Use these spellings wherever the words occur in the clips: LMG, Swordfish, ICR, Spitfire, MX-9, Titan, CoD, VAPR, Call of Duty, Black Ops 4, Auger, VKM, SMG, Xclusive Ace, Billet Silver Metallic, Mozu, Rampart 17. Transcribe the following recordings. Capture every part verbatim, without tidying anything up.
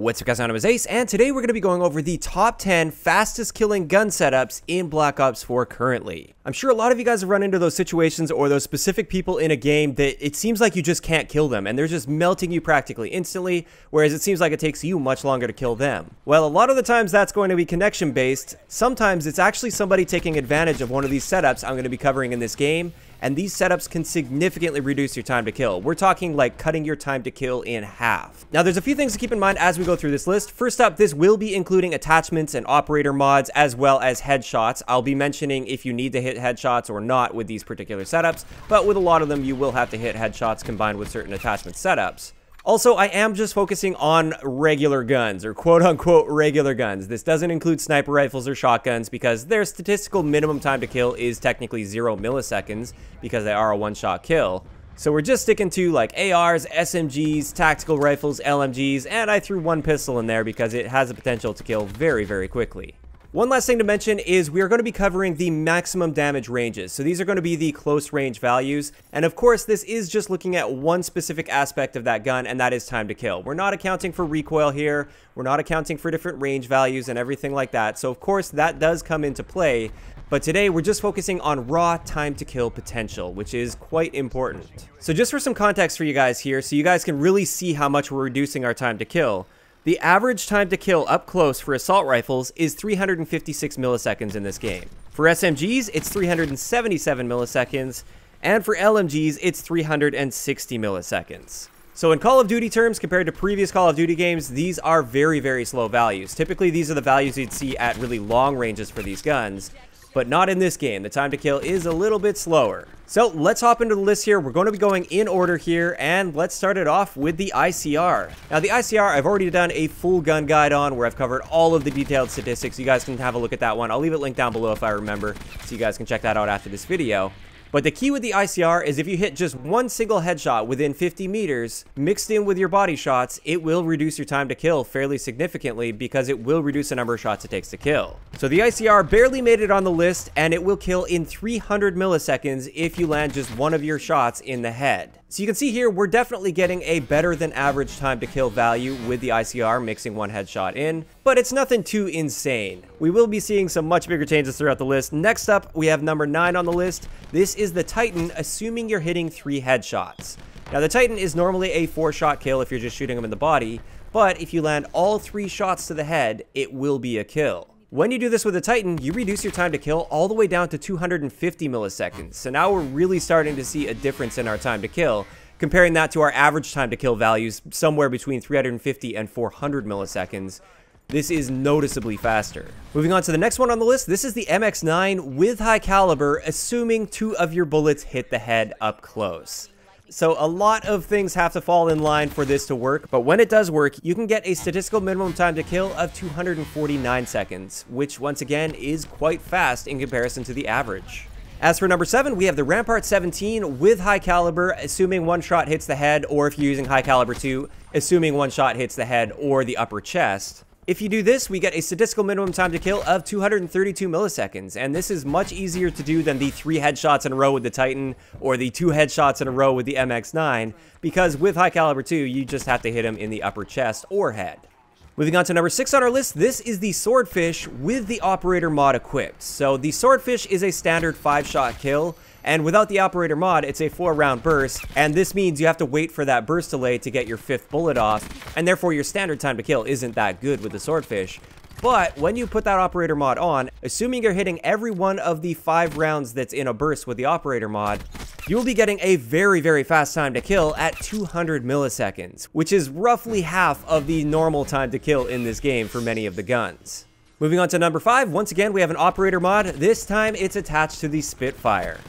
What's up guys, my name is Ace, and today we're going to be going over the top ten fastest killing gun setups in Black Ops four currently. I'm sure a lot of you guys have run into those situations or those specific people in a game that it seems like you just can't kill them and they're just melting you practically instantly, whereas it seems like it takes you much longer to kill them. Well, a lot of the times that's going to be connection based. Sometimes it's actually somebody taking advantage of one of these setups I'm going to be covering in this game. And these setups can significantly reduce your time to kill. We're talking like cutting your time to kill in half. Now there's a few things to keep in mind as we go through this list. First up, this will be including attachments and operator mods as well as headshots. I'll be mentioning if you need to hit headshots or not with these particular setups, but with a lot of them you will have to hit headshots combined with certain attachment setups. Also, I am just focusing on regular guns, or quote-unquote regular guns. This doesn't include sniper rifles or shotguns because their statistical minimum time to kill is technically zero milliseconds because they are a one-shot kill. So we're just sticking to like A Rs, S M Gs, tactical rifles, L M Gs, and I threw one pistol in there because it has the potential to kill very, very quickly. One last thing to mention is we are going to be covering the maximum damage ranges. So these are going to be the close range values. And of course, this is just looking at one specific aspect of that gun, and that is time to kill. We're not accounting for recoil here. We're not accounting for different range values and everything like that. So of course, that does come into play. But today, we're just focusing on raw time to kill potential, which is quite important. So just for some context for you guys here, so you guys can really see how much we're reducing our time to kill. The average time to kill up close for assault rifles is three hundred fifty-six milliseconds in this game. For S M Gs, it's three hundred seventy-seven milliseconds, and for L M Gs, it's three hundred sixty milliseconds. So in Call of Duty terms, compared to previous Call of Duty games, these are very, very slow values. Typically, these are the values you'd see at really long ranges for these guns. But not in this game. The time to kill is a little bit slower. So let's hop into the list here. We're going to be going in order here, and let's start it off with the I C R. Now the I C R, I've already done a full gun guide on where I've covered all of the detailed statistics. You guys can have a look at that one. I'll leave it linked down below if I remember, so you guys can check that out after this video. But the key with the I C R is if you hit just one single headshot within fifty meters, mixed in with your body shots, it will reduce your time to kill fairly significantly because it will reduce the number of shots it takes to kill. So the I C R barely made it on the list, and it will kill in three hundred milliseconds if you land just one of your shots in the head. So you can see here, we're definitely getting a better than average time to kill value with the I C R mixing one headshot in, but it's nothing too insane. We will be seeing some much bigger changes throughout the list. Next up, we have number nine on the list. This is the Titan, assuming you're hitting three headshots. Now the Titan is normally a four shot kill if you're just shooting them in the body, but if you land all three shots to the head, it will be a kill. When you do this with the Titan, you reduce your time to kill all the way down to two hundred fifty milliseconds. So now we're really starting to see a difference in our time to kill, comparing that to our average time to kill values somewhere between three hundred fifty and four hundred milliseconds. This is noticeably faster. Moving on to the next one on the list, this is the M X nine with high caliber, assuming two of your bullets hit the head up close. So a lot of things have to fall in line for this to work, but when it does work, you can get a statistical minimum time to kill of two hundred forty-nine seconds, which once again is quite fast in comparison to the average. As for number seven, we have the Rampart seventeen with high caliber, assuming one shot hits the head, or if you're using high caliber two, assuming one shot hits the head or the upper chest. If you do this, we get a statistical minimum time to kill of two hundred thirty-two milliseconds, and this is much easier to do than the three headshots in a row with the Titan or the two headshots in a row with the M X nine, because with high caliber two, you just have to hit him in the upper chest or head. Moving on to number six on our list, this is the Swordfish with the operator mod equipped. So the Swordfish is a standard five shot kill, and without the operator mod, it's a four round burst, and this means you have to wait for that burst delay to get your fifth bullet off, and therefore your standard time to kill isn't that good with the Swordfish. But when you put that operator mod on, assuming you're hitting every one of the five rounds that's in a burst with the operator mod, you'll be getting a very, very fast time to kill at two hundred milliseconds, which is roughly half of the normal time to kill in this game for many of the guns. Moving on to number five, once again, we have an operator mod. This time it's attached to the Spitfire.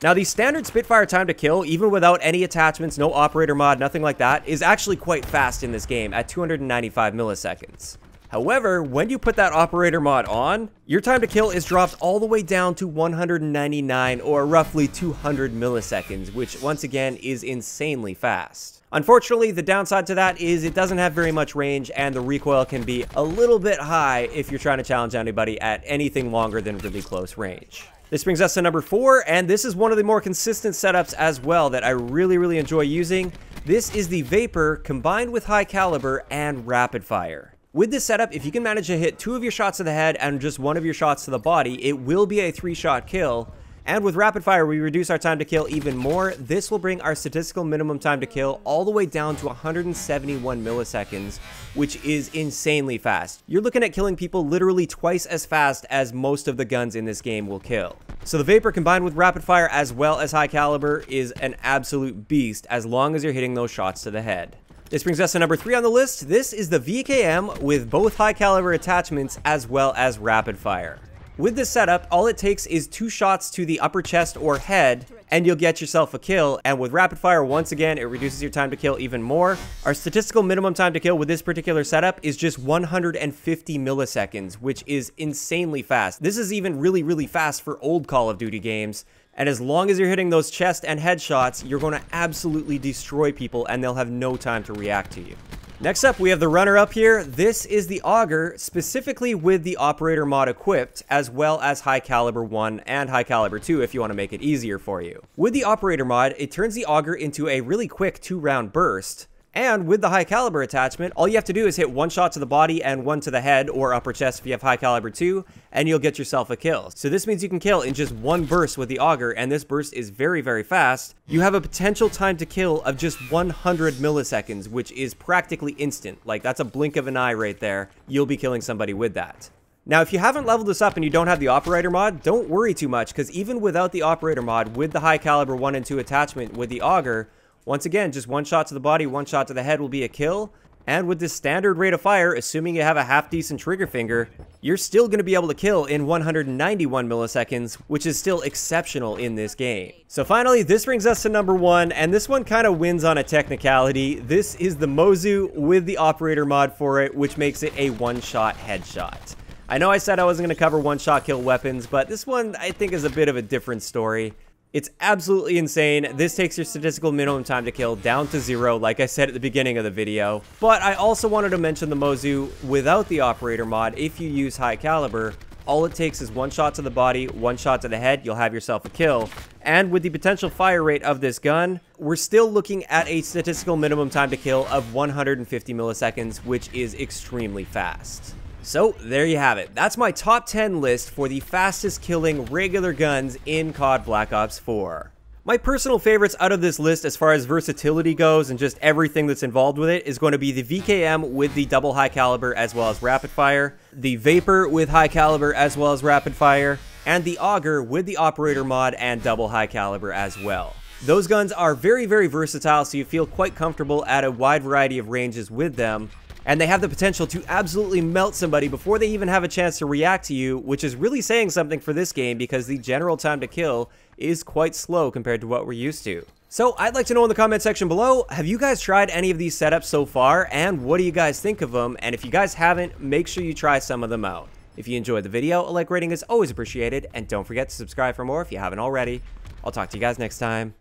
Now the standard Spitfire time to kill, even without any attachments, no operator mod, nothing like that, is actually quite fast in this game at two hundred ninety-five milliseconds. However, when you put that operator mod on, your time to kill is dropped all the way down to one hundred ninety-nine, or roughly two hundred milliseconds, which once again is insanely fast. Unfortunately, the downside to that is it doesn't have very much range, and the recoil can be a little bit high if you're trying to challenge anybody at anything longer than really close range. This brings us to number four, and this is one of the more consistent setups as well that I really, really enjoy using. This is the V A P R combined with high caliber and rapid fire. With this setup, if you can manage to hit two of your shots to the head and just one of your shots to the body, it will be a three-shot kill. And with rapid fire, we reduce our time to kill even more. This will bring our statistical minimum time to kill all the way down to one hundred seventy-one milliseconds, which is insanely fast. You're looking at killing people literally twice as fast as most of the guns in this game will kill. So the V A P R combined with rapid fire as well as high caliber is an absolute beast as long as you're hitting those shots to the head. This brings us to number three on the list. This is the V K M with both high caliber attachments as well as rapid fire. With this setup, all it takes is two shots to the upper chest or head, and you'll get yourself a kill. And with rapid fire, once again, it reduces your time to kill even more. Our statistical minimum time to kill with this particular setup is just one hundred fifty milliseconds, which is insanely fast. This is even really, really fast for old Call of Duty games. And as long as you're hitting those chest and head shots, you're going to absolutely destroy people, and they'll have no time to react to you. Next up, we have the runner-up here. This is the Auger, specifically with the operator mod equipped, as well as high caliber one and high caliber two if you want to make it easier for you. With the operator mod, it turns the Auger into a really quick two-round burst. And with the high caliber attachment, all you have to do is hit one shot to the body and one to the head or upper chest if you have high caliber two, and you'll get yourself a kill. So this means you can kill in just one burst with the Auger, and this burst is very, very fast. You have a potential time to kill of just one hundred milliseconds, which is practically instant. Like, that's a blink of an eye right there. You'll be killing somebody with that. Now, if you haven't leveled this up and you don't have the operator mod, don't worry too much, because even without the operator mod, with the high caliber one and two attachment with the Auger, once again, just one shot to the body, one shot to the head will be a kill. And with this standard rate of fire, assuming you have a half-decent trigger finger, you're still going to be able to kill in one hundred ninety-one milliseconds, which is still exceptional in this game. So finally, this brings us to number one, and this one kind of wins on a technicality. This is the Mozu with the operator mod for it, which makes it a one-shot headshot. I know I said I wasn't going to cover one-shot kill weapons, but this one I think is a bit of a different story. It's absolutely insane. This takes your statistical minimum time to kill down to zero, like I said at the beginning of the video. But I also wanted to mention the Mozu without the operator mod. If you use high caliber, all it takes is one shot to the body, one shot to the head, you'll have yourself a kill. And with the potential fire rate of this gun, we're still looking at a statistical minimum time to kill of one hundred fifty milliseconds, which is extremely fast. So there you have it. That's my top ten list for the fastest killing regular guns in C O D Black Ops four. My personal favorites out of this list as far as versatility goes and just everything that's involved with it is going to be the V K M with the double high caliber as well as rapid fire, the V A P R with high caliber as well as rapid fire, and the Auger with the operator mod and double high caliber as well. Those guns are very, very versatile, so you feel quite comfortable at a wide variety of ranges with them. And they have the potential to absolutely melt somebody before they even have a chance to react to you, which is really saying something for this game because the general time to kill is quite slow compared to what we're used to. So I'd like to know in the comment section below, have you guys tried any of these setups so far, and what do you guys think of them? And if you guys haven't, make sure you try some of them out. If you enjoyed the video, a like rating is always appreciated, and don't forget to subscribe for more if you haven't already. I'll talk to you guys next time.